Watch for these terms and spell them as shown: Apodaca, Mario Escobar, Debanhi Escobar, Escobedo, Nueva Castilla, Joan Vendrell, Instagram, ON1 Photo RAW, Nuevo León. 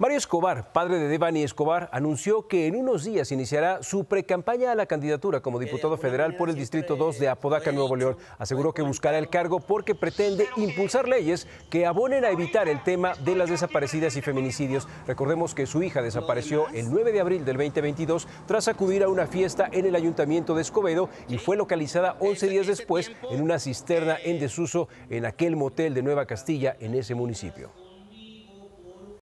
Mario Escobar, padre de Debanhi Escobar, anunció que en unos días iniciará su precampaña a la candidatura como diputado federal por el Distrito 2 de Apodaca, Nuevo León. Aseguró que buscará el cargo porque pretende impulsar leyes que abonen a evitar el tema de las desaparecidas y feminicidios. Recordemos que su hija desapareció el 9 de abril del 2022 tras acudir a una fiesta en el ayuntamiento de Escobedo y fue localizada 11 días después en una cisterna en desuso en aquel motel de Nueva Castilla en ese municipio.